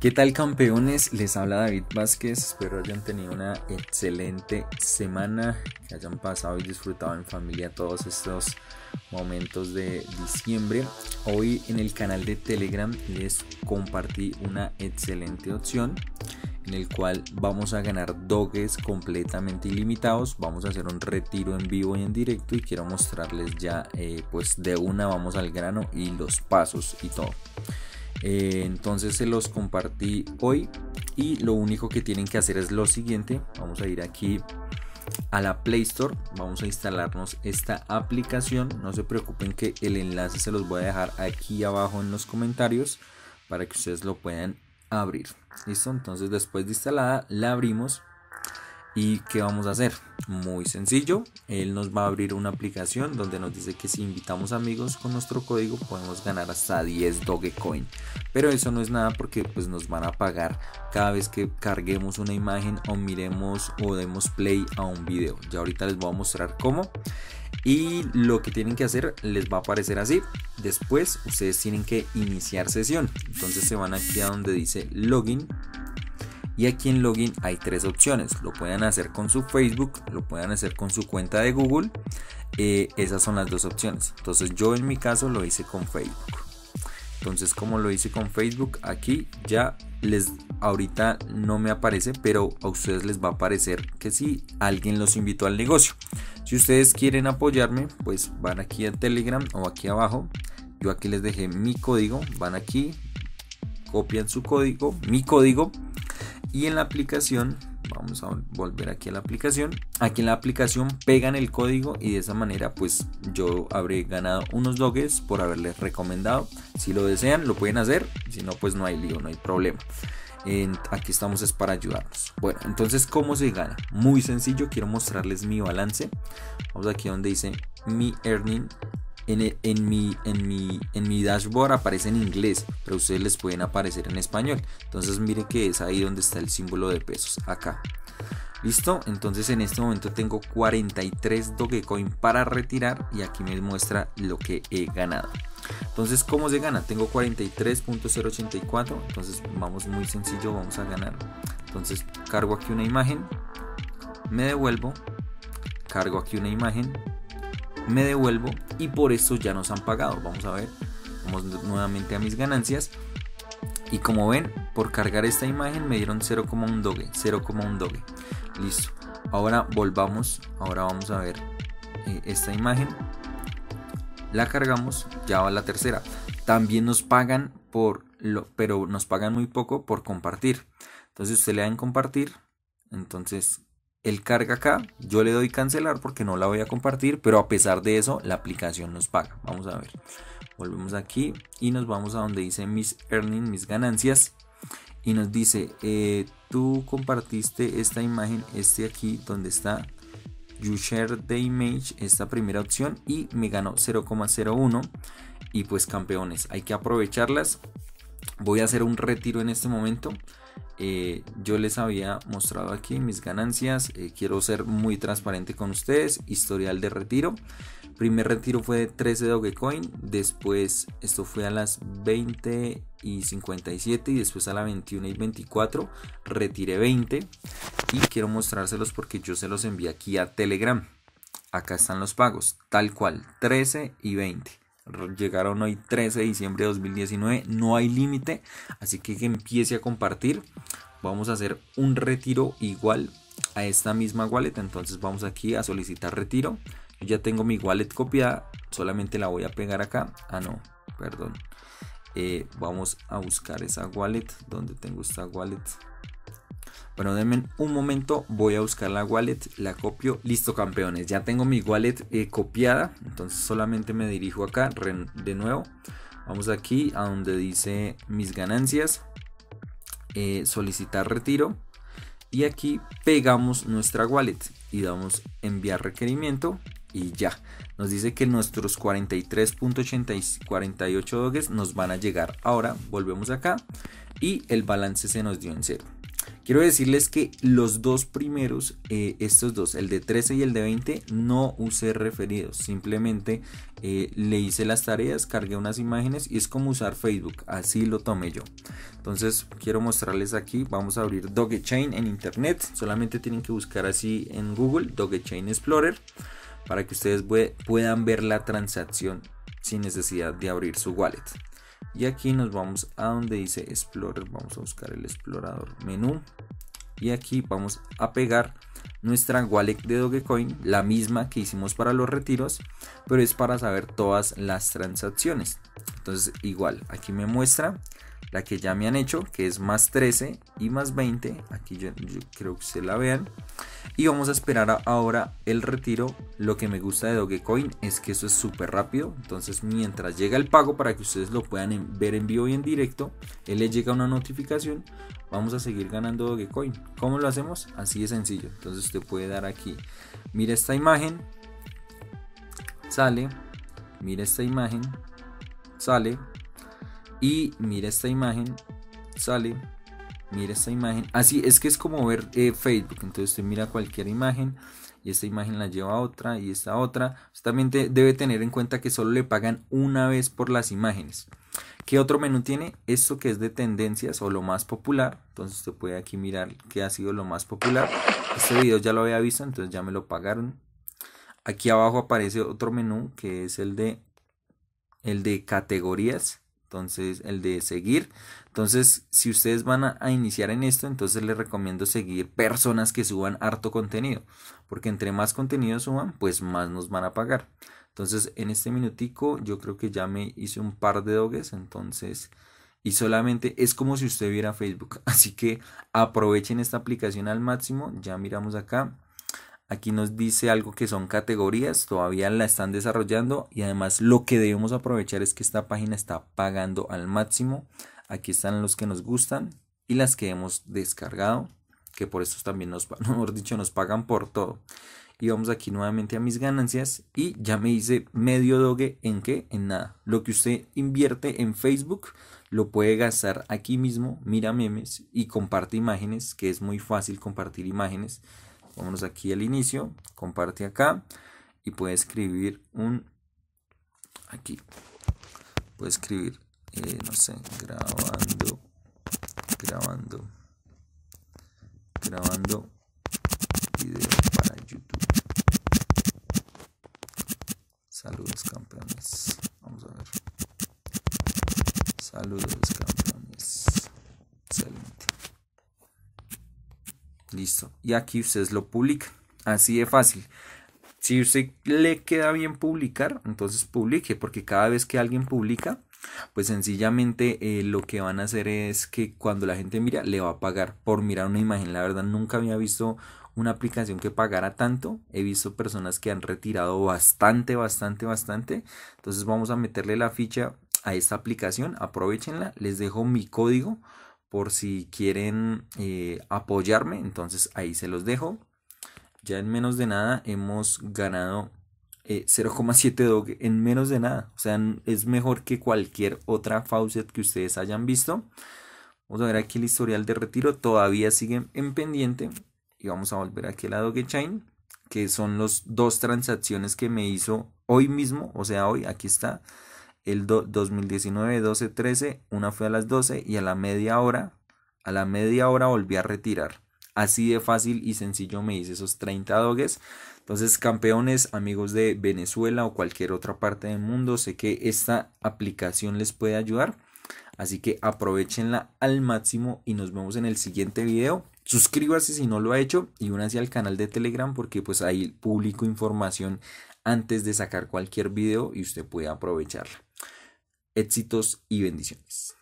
¿Qué tal, campeones? Les habla David Vázquez, espero hayan tenido una excelente semana, que hayan pasado y disfrutado en familia todos estos momentos de diciembre. Hoy en el canal de Telegram les compartí una excelente opción en el cual vamos a ganar doges completamente ilimitados. Vamos a hacer un retiro en vivo y en directo y quiero mostrarles ya pues de una vamos al grano y los pasos y todo. Entonces se los compartí hoy y lo único que tienen que hacer es lo siguiente. Vamos a ir aquí a la Play Store, vamos a instalarnos esta aplicación. No se preocupen que el enlace se los voy a dejar aquí abajo en los comentarios para que ustedes lo puedan abrir. Listo, entonces después de instalada la abrimos. ¿Y qué vamos a hacer? Muy sencillo, él nos va a abrir una aplicación donde nos dice que si invitamos amigos con nuestro código podemos ganar hasta 10 Dogecoin. Pero eso no es nada porque pues nos van a pagar cada vez que carguemos una imagen o miremos o demos play a un video. Ya ahorita les voy a mostrar cómo. Y lo que tienen que hacer les va a aparecer así. Después ustedes tienen que iniciar sesión. Entonces se van aquí a donde dice login. Y aquí en login hay tres opciones, lo pueden hacer con su Facebook, lo pueden hacer con su cuenta de Google, esas son las dos opciones. Entonces yo en mi caso lo hice con Facebook. Entonces como lo hice con Facebook, aquí ya les, ahorita no me aparece, pero a ustedes les va a aparecer que si alguien los invitó al negocio. Si ustedes quieren apoyarme, pues van aquí a Telegram o aquí abajo, yo aquí les dejé mi código, van aquí, copian su código, mi código. Y en la aplicación, vamos a volver aquí a la aplicación, aquí en la aplicación pegan el código y de esa manera pues yo habré ganado unos doges por haberles recomendado. Si lo desean lo pueden hacer, si no pues no hay lío, no hay problema. Aquí estamos es para ayudarnos. Bueno, entonces ¿cómo se gana? Muy sencillo, quiero mostrarles mi balance. Vamos aquí donde dice mi earning. En mi dashboard aparece en inglés, pero ustedes les pueden aparecer en español. Entonces miren que es ahí donde está el símbolo de pesos, acá. Listo, entonces en este momento tengo 43 Dogecoin para retirar y aquí me muestra lo que he ganado. Entonces ¿cómo se gana? Tengo 43.084, entonces vamos muy sencillo, vamos a ganar. Entonces cargo aquí una imagen, me devuelvo, cargo aquí una imagen, me devuelvo y por eso ya nos han pagado. Vamos a ver, vamos nuevamente a mis ganancias y como ven por cargar esta imagen me dieron 0,1 doge, 0,1 doge. Listo, ahora volvamos, ahora vamos a ver esta imagen, la cargamos, ya va la tercera. También nos pagan por lo, pero nos pagan muy poco por compartir. Entonces usted le dan compartir, entonces él carga acá, yo le doy cancelar porque no la voy a compartir, pero a pesar de eso la aplicación nos paga. Vamos a ver, volvemos aquí y nos vamos a donde dice mis earnings, mis ganancias, y nos dice tú compartiste esta imagen, este aquí donde está you share the image, esta primera opción, y me ganó 0,01. Y pues campeones, hay que aprovecharlas. Voy a hacer un retiro en este momento. Yo les había mostrado aquí mis ganancias, quiero ser muy transparente con ustedes. Historial de retiro, primer retiro fue de 13 Dogecoin, después esto fue a las 20 y 57, y después a las 21 y 24 retiré 20, y quiero mostrárselos porque yo se los envié aquí a Telegram. Acá están los pagos, tal cual, 13 y 20 llegaron hoy 13 de diciembre de 2019, no hay límite, así que empiece a compartir. Vamos a hacer un retiro igual a esta misma wallet, entonces vamos aquí a solicitar retiro. Yo ya tengo mi wallet copiada, solamente la voy a pegar acá. Ah no, perdón, vamos a buscar esa wallet, donde tengo esta wallet. Bueno, denme un momento, voy a buscar la wallet, la copio. Listo, campeones, ya tengo mi wallet copiada, entonces solamente me dirijo acá, de nuevo, vamos aquí a donde dice mis ganancias, solicitar retiro, y aquí pegamos nuestra wallet y damos enviar requerimiento y ya, nos dice que nuestros 43.48 doges nos van a llegar. Ahora volvemos acá y el balance se nos dio en cero. Quiero decirles que los dos primeros, estos dos, el de 13 y el de 20, no usé referidos. Simplemente le hice las tareas, cargué unas imágenes y es como usar Facebook. Así lo tomé yo. Entonces quiero mostrarles aquí. Vamos a abrir Dogechain en internet. Solamente tienen que buscar así en Google, Dogechain Explorer, para que ustedes puedan ver la transacción sin necesidad de abrir su wallet. Y aquí nos vamos a donde dice Explorer, vamos a buscar el explorador menú y aquí vamos a pegar nuestra wallet de Dogecoin, la misma que hicimos para los retiros, pero es para saber todas las transacciones. Entonces igual, aquí me muestra la que ya me han hecho, que es más 13 y más 20, aquí yo creo que se la vean. Y vamos a esperar ahora el retiro. Lo que me gusta de Dogecoin es que eso es súper rápido, entonces mientras llega el pago, para que ustedes lo puedan ver en vivo y en directo, él les llega una notificación. Vamos a seguir ganando Dogecoin. ¿Cómo lo hacemos? Así de sencillo. Entonces usted puede dar aquí, mira esta imagen, sale, mira esta imagen, sale, y mira esta imagen, sale, mira esta imagen. Así es que es como ver Facebook. Entonces usted mira cualquier imagen y esta imagen la lleva a otra y esta a otra. Usted también debe tener en cuenta que solo le pagan una vez por las imágenes. ¿Qué otro menú tiene? Esto que es de tendencias o lo más popular. Entonces usted puede aquí mirar qué ha sido lo más popular. Este video ya lo había visto, entonces ya me lo pagaron. Aquí abajo aparece otro menú que es el de categorías. Entonces el de seguir. Entonces si ustedes van a iniciar en esto, entonces les recomiendo seguir personas que suban harto contenido, porque entre más contenido suban, pues más nos van a pagar. Entonces en este minutico yo creo que ya me hice un par de doges. Entonces, y solamente es como si usted viera Facebook, así que aprovechen esta aplicación al máximo. Ya miramos acá. Aquí nos dice algo que son categorías, todavía la están desarrollando y además lo que debemos aprovechar es que esta página está pagando al máximo. Aquí están los que nos gustan y las que hemos descargado, que por eso también nos pagan por todo. Y vamos aquí nuevamente a mis ganancias y ya me hice medio doge. ¿En qué? En nada. Lo que usted invierte en Facebook lo puede gastar aquí mismo, mira memes y comparte imágenes, que es muy fácil compartir imágenes. Vámonos aquí al inicio, comparte acá y puede escribir no sé, grabando video para YouTube. Saludos campeones, vamos a ver. Saludos campeones, excelente. Listo, y aquí ustedes lo publican, así de fácil. Si usted le queda bien publicar, entonces publique, porque cada vez que alguien publica, pues sencillamente lo que van a hacer es que cuando la gente mira, le va a pagar por mirar una imagen. La verdad nunca había visto una aplicación que pagara tanto. He visto personas que han retirado bastante. Entonces vamos a meterle la ficha a esta aplicación, aprovechenla. Les dejo mi código por si quieren apoyarme, entonces ahí se los dejo. Ya en menos de nada hemos ganado 0,7 Doge en menos de nada. O sea, es mejor que cualquier otra faucet que ustedes hayan visto. Vamos a ver aquí el historial de retiro, todavía sigue en pendiente. Y vamos a volver aquí a la Dogechain, que son las dos transacciones que me hizo hoy mismo. O sea, hoy aquí está. El 2019, 12, 13, una fue a las 12 y a la media hora volví a retirar. Así de fácil y sencillo me hice esos 30 doges. Entonces, campeones, amigos de Venezuela o cualquier otra parte del mundo, sé que esta aplicación les puede ayudar. Así que aprovechenla al máximo y nos vemos en el siguiente video. Suscríbase si no lo ha hecho y únanse al canal de Telegram, porque pues ahí publico información antes de sacar cualquier video y usted puede aprovecharla. Éxitos y bendiciones.